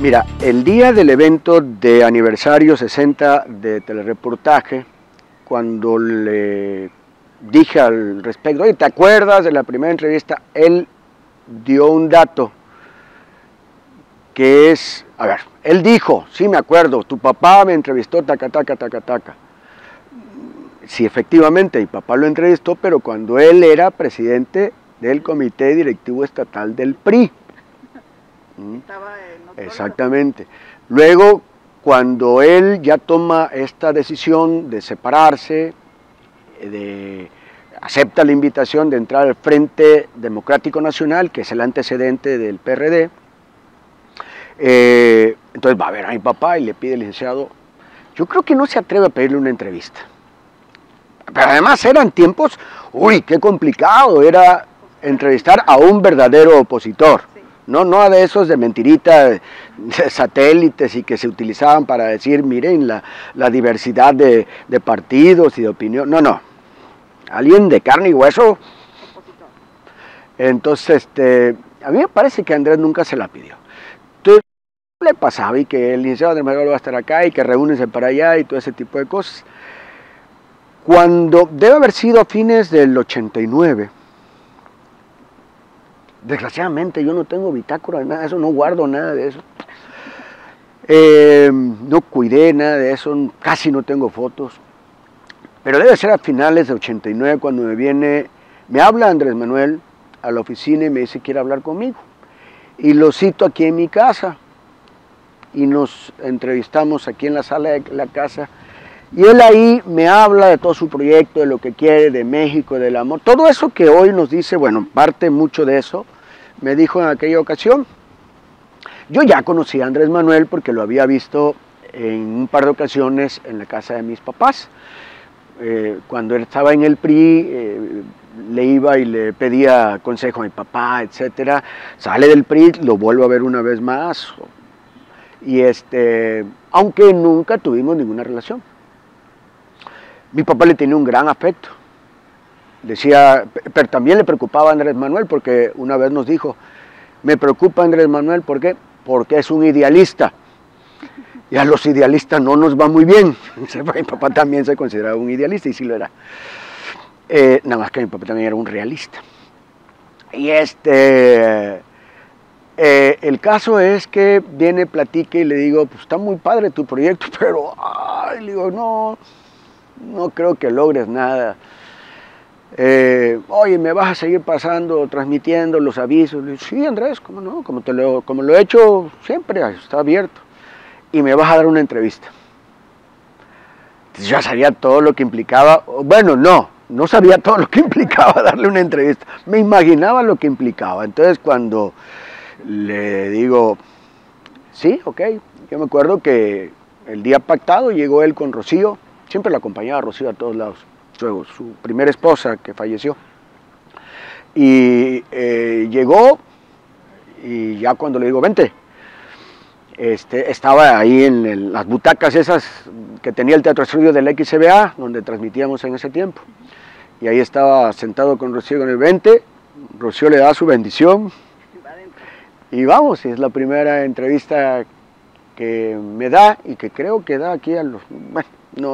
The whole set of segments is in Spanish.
Mira, el día del evento de aniversario 60 de Telereportaje, cuando le dije al respecto, oye, ¿te acuerdas de la primera entrevista? Él dio un dato que es, a ver, él dijo, sí me acuerdo, tu papá me entrevistó, taca, taca, taca, taca. Sí, efectivamente, mi papá lo entrevistó, pero cuando él era presidente del Comité Directivo Estatal del PRI. Estaba en exactamente. Luego, cuando él ya toma esta decisión de separarse, acepta la invitación de entrar al Frente Democrático Nacional, que es el antecedente del PRD, entonces va a ver a mi papá y le pide al licenciado, yo creo que no se atreve a pedirle una entrevista. Pero además eran tiempos, uy, qué complicado era entrevistar a un verdadero opositor. No, no de esos de mentirita, de satélites y que se utilizaban para decir, miren la diversidad de partidos y de opinión. No, no. Alguien de carne y hueso. Entonces, a mí me parece que Andrés nunca se la pidió. Entonces, le pasaba y que el licenciado Andrés Manuel va a estar acá y que reúnense para allá y todo ese tipo de cosas. Cuando debe haber sido a fines del 89, desgraciadamente yo no tengo bitácora, nada de eso, no guardo nada de eso, no cuidé nada de eso, casi no tengo fotos, pero debe ser a finales de 89 cuando me habla Andrés Manuel a la oficina y me dice quiere hablar conmigo, y lo cito aquí en mi casa, y nos entrevistamos aquí en la sala de la casa, y él ahí me habla de todo su proyecto, de lo que quiere, de México, del amor, todo eso que hoy nos dice, bueno, parte mucho de eso, me dijo en aquella ocasión. Yo ya conocí a Andrés Manuel porque lo había visto en un par de ocasiones en la casa de mis papás. Cuando él estaba en el PRI, le iba y le pedía consejo a mi papá, etc. Sale del PRI, lo vuelvo a ver una vez más, y aunque nunca tuvimos ninguna relación. Mi papá le tenía un gran afecto, decía, pero también le preocupaba a Andrés Manuel porque una vez nos dijo, me preocupa Andrés Manuel, ¿por qué? Porque es un idealista y a los idealistas no nos va muy bien. Mi papá también se consideraba un idealista y sí lo era, nada más que mi papá también era un realista. Y el caso es que viene, platique y le digo, pues está muy padre tu proyecto, pero ay, le digo, no creo que logres nada. Oye, ¿me vas a seguir transmitiendo los avisos? Le digo, sí, Andrés, ¿cómo no? Como lo he hecho siempre, está abierto. Y me vas a dar una entrevista. Entonces, ya sabía todo lo que implicaba. Bueno, no sabía todo lo que implicaba darle una entrevista. Me imaginaba lo que implicaba. Entonces, cuando le digo, sí, ok. Yo me acuerdo que el día pactado llegó él con Rocío. Siempre la acompañaba a Rocío a todos lados, su primera esposa que falleció. Y llegó, y ya cuando le digo, vente, estaba ahí en las butacas esas que tenía el Teatro Estudio del XEVT, donde transmitíamos en ese tiempo. Y ahí estaba sentado con Rocío con el vente, Rocío le da su bendición, y vamos, es la primera entrevista que me da, y que creo que da aquí a los... Bueno,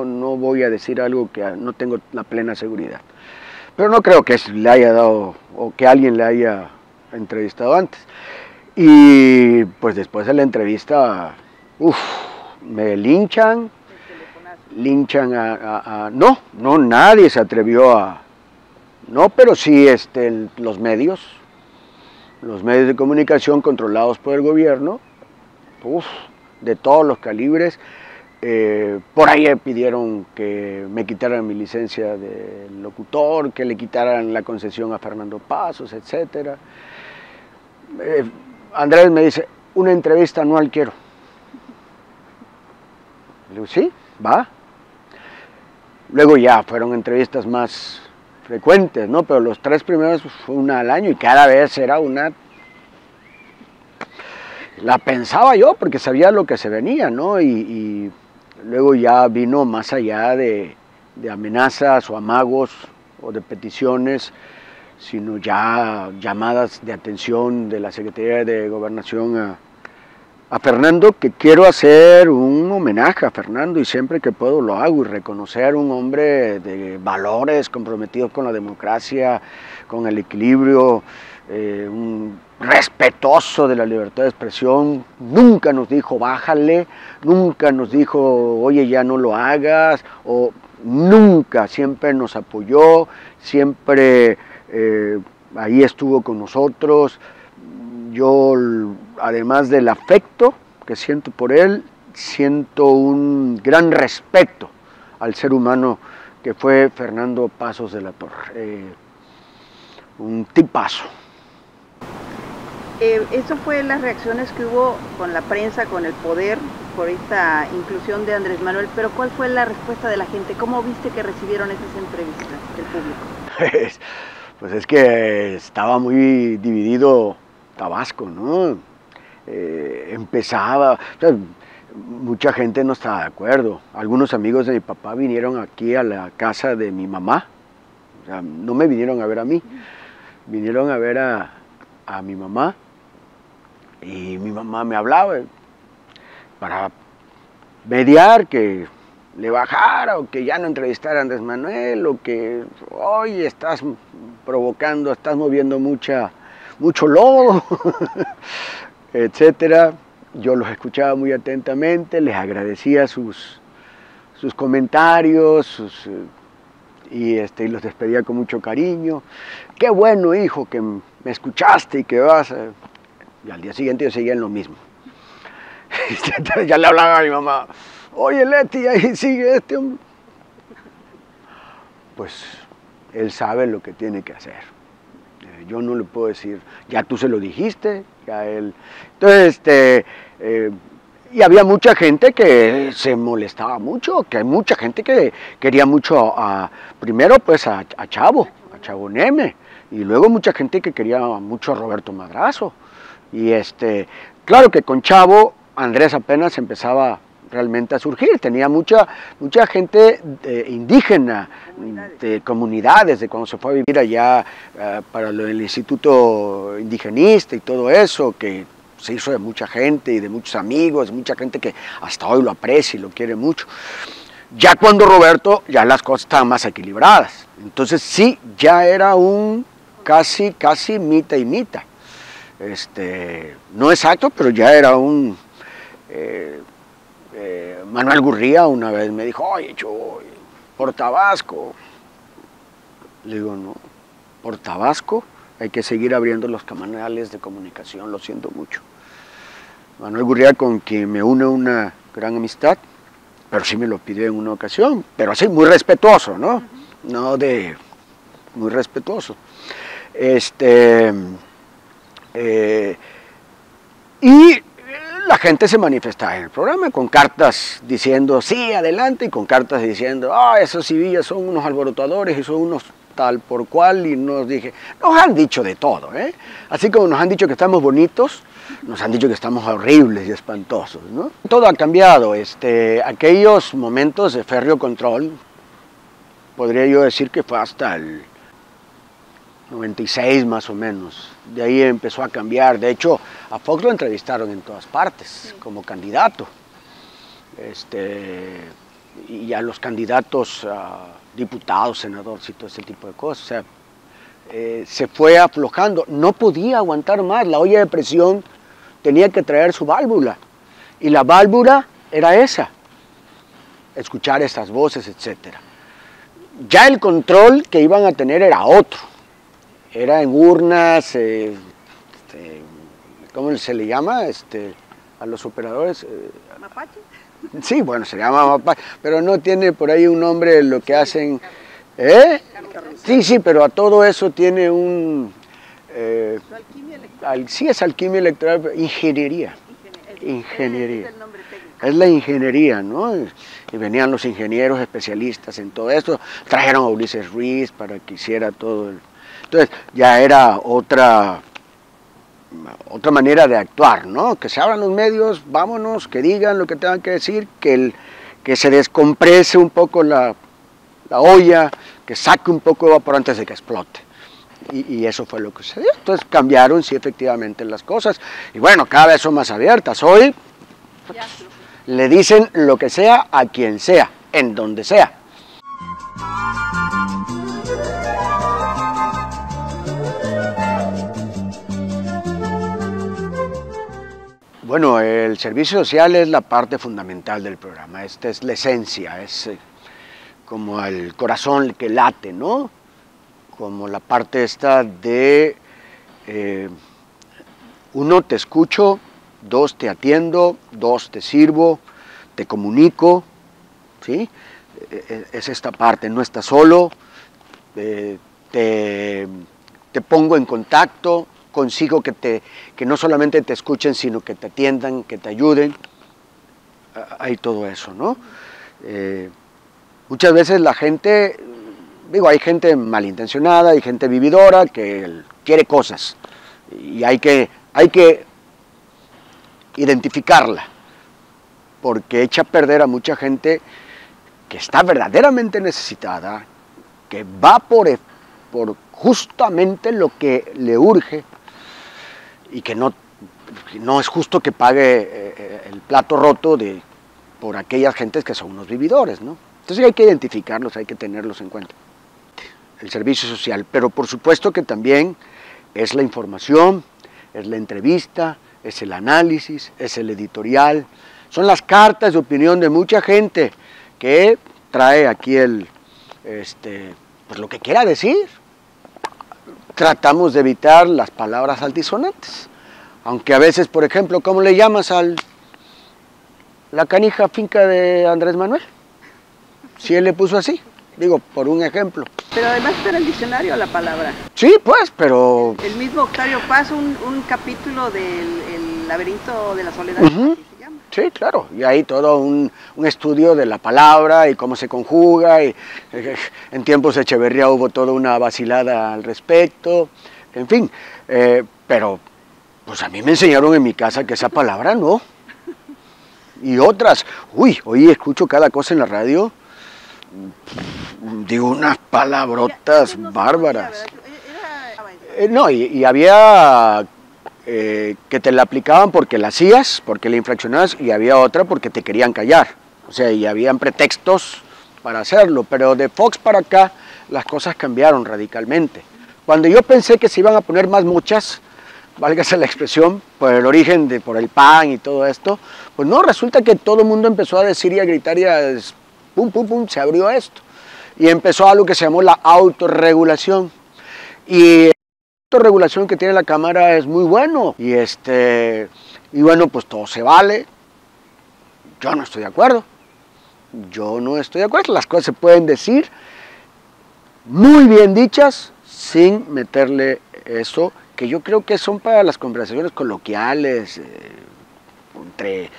no voy a decir algo que no tengo la plena seguridad. Pero no creo que le haya dado o que alguien le haya entrevistado antes. Y pues después de la entrevista, me linchan. Linchan No, nadie se atrevió a... No, pero sí los medios. Los medios de comunicación controlados por el gobierno. De todos los calibres. Por ahí pidieron que me quitaran mi licencia de locutor, que le quitaran la concesión a Fernando Pasos, etc. Andrés me dice, una entrevista anual quiero. Le digo, sí, va. Luego ya fueron entrevistas más frecuentes, ¿no? Pero los tres primeros fue una al año y cada vez era una... La pensaba yo porque sabía lo que se venía, ¿no? Y luego ya vino más allá de amenazas o amagos o de peticiones, sino ya llamadas de atención de la Secretaría de Gobernación a, a Fernando, que quiero hacer un homenaje a Fernando y siempre que puedo lo hago, y reconocer un hombre de valores, comprometido con la democracia, con el equilibrio, un respetuoso de la libertad de expresión. Nunca nos dijo bájale, nunca nos dijo oye ya no lo hagas, o nunca, siempre nos apoyó, siempre ahí estuvo con nosotros. Yo, además del afecto que siento por él, siento un gran respeto al ser humano que fue Fernando Pasos de la Torre. Un tipazo. Eso fue las reacciones que hubo con la prensa, con el poder, por esta inclusión de Andrés Manuel, pero ¿cuál fue la respuesta de la gente? ¿Cómo viste que recibieron esas entrevistas del público? Pues es que estaba muy dividido Tabasco, ¿no? Empezaba, o sea, mucha gente no estaba de acuerdo. Algunos amigos de mi papá vinieron aquí a la casa de mi mamá, o sea, no me vinieron a ver a mí, vinieron a ver a mi mamá, y mi mamá me hablaba para mediar que le bajara o que ya no entrevistara a Andrés Manuel, o que hoy estás provocando, estás moviendo mucho lodo, etcétera. Yo los escuchaba muy atentamente, les agradecía sus comentarios, y los despedía con mucho cariño. Qué bueno, hijo, que me escuchaste y que vas. Y al día siguiente yo seguía en lo mismo. Ya le hablaba a mi mamá, oye Leti, ahí sigue este hombre. Pues él sabe lo que tiene que hacer. Yo no le puedo decir, ya tú se lo dijiste, ya él. Entonces, y había mucha gente que se molestaba mucho, que hay mucha gente que quería mucho primero pues a Chavo Neme, y luego mucha gente que quería mucho a Roberto Madrazo. Y claro que con Chavo, Andrés apenas empezaba realmente a surgir, tenía mucha gente indígena, de comunidades, de cuando se fue a vivir allá para el Instituto Indigenista y todo eso, que se hizo de mucha gente y de muchos amigos, mucha gente que hasta hoy lo aprecia y lo quiere mucho. Ya cuando Roberto, ya las cosas estaban más equilibradas, entonces sí, ya era un casi mita y mita, no exacto, pero ya era un... Manuel Gurría una vez me dijo, oye, yo voy por Tabasco. Le digo, no, por Tabasco hay que seguir abriendo los canales de comunicación, lo siento mucho. Manuel Gurría, con quien me une una gran amistad, pero sí me lo pidió en una ocasión, pero así muy respetuoso, ¿no? No de... muy respetuoso. Y la gente se manifestaba en el programa con cartas diciendo sí, adelante, y con cartas diciendo esos civiles son unos alborotadores y son unos tal por cual, y nos dije, nos han dicho de todo, ¿eh? Así como nos han dicho que estamos bonitos, nos han dicho que estamos horribles y espantosos, ¿no? Todo ha cambiado, aquellos momentos de férreo control, podría yo decir que fue hasta el 96 más o menos, de ahí empezó a cambiar. De hecho, a Fox lo entrevistaron en todas partes como candidato, y a los candidatos a diputados, senadores y todo ese tipo de cosas. O sea, se fue aflojando, no podía aguantar más, la olla de presión tenía que traer su válvula, y la válvula era esa, escuchar estas voces, etc. Ya el control que iban a tener era otro. Era en urnas, ¿cómo se le llama a los operadores? ¿Mapache? Sí, bueno, se llama Mapache, pero no tiene por ahí un nombre lo que hacen. ¿Eh? Sí, sí, pero a todo eso tiene un... sí, es alquimia electoral, ingeniería. Ingeniería. Es la ingeniería, ¿no? Y venían los ingenieros especialistas en todo esto, trajeron a Ulises Ruiz para que hiciera todo el... Entonces ya era otra manera de actuar, ¿no? Que se abran los medios, vámonos, que digan lo que tengan que decir, que se descomprese un poco la olla, que saque un poco de vapor antes de que explote. Y eso fue lo que sucedió. Entonces cambiaron, sí, efectivamente, las cosas. Y bueno, cada vez son más abiertas. Hoy Le dicen lo que sea a quien sea, en donde sea. Bueno, el servicio social es la parte fundamental del programa. Esta es la esencia, es como el corazón que late, ¿no? Como la parte esta de, uno, te escucho, dos, te atiendo, dos, te sirvo, te comunico, ¿sí? Es esta parte, no estás solo, te pongo en contacto, consigo que no solamente te escuchen, sino que te atiendan, que te ayuden. Hay todo eso, ¿no? Muchas veces la gente, digo, hay gente malintencionada, hay gente vividora que quiere cosas y hay que identificarla, porque echa a perder a mucha gente que está verdaderamente necesitada, que va por justamente lo que le urge, y que no es justo que pague el plato roto por aquellas gentes que son unos vividores, ¿no? Entonces hay que identificarlos, hay que tenerlos en cuenta. El servicio social, pero por supuesto que también es la información, es la entrevista, es el análisis, es el editorial, son las cartas de opinión de mucha gente que trae aquí pues lo que quiera decir. Tratamos de evitar las palabras altisonantes, aunque a veces, por ejemplo, ¿cómo le llamas la canija finca de Andrés Manuel? Si él le puso así, digo, por un ejemplo. Pero además está en el diccionario la palabra. Sí, pues, pero... El mismo Octavio Paz, un capítulo del Laberinto de la Soledad, así se llama. Sí, claro, y ahí todo un estudio de la palabra y cómo se conjuga, y en tiempos de Echeverría hubo toda una vacilada al respecto, en fin, pero pues a mí me enseñaron en mi casa que esa palabra no. Y otras, uy, hoy escucho cada cosa en la radio, digo, unas palabrotas bárbaras. No, y había que te la aplicaban porque la hacías, porque la infraccionabas, y había otra porque te querían callar. O sea, y habían pretextos para hacerlo, pero de Fox para acá las cosas cambiaron radicalmente. Cuando yo pensé que se iban a poner más muchas, válgase la expresión, por el origen, por el pan y todo esto, pues no, resulta que todo el mundo empezó a decir y a gritar y a... Pum, pum, pum, se abrió esto. Y empezó algo que se llamó la autorregulación. Y la autorregulación que tiene la Cámara es muy bueno. Y bueno, pues todo se vale. Yo no estoy de acuerdo. Yo no estoy de acuerdo. Las cosas se pueden decir muy bien dichas sin meterle eso, que yo creo que son para las conversaciones coloquiales, entre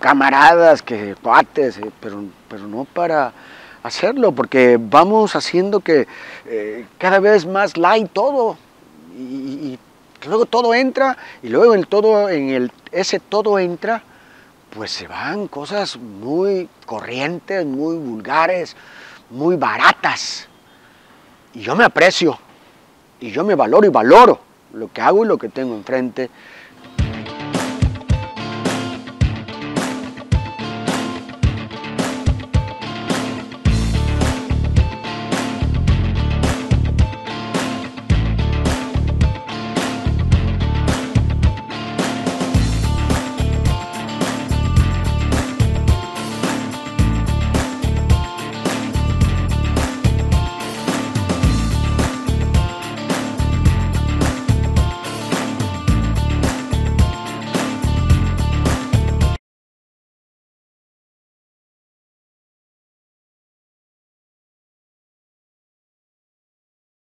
camaradas, que cuates, pero no para hacerlo, porque vamos haciendo que cada vez más light todo, y luego todo entra, y luego ese todo entra, pues se van cosas muy corrientes, muy vulgares, muy baratas, y yo me aprecio, y yo me valoro, y valoro lo que hago y lo que tengo enfrente,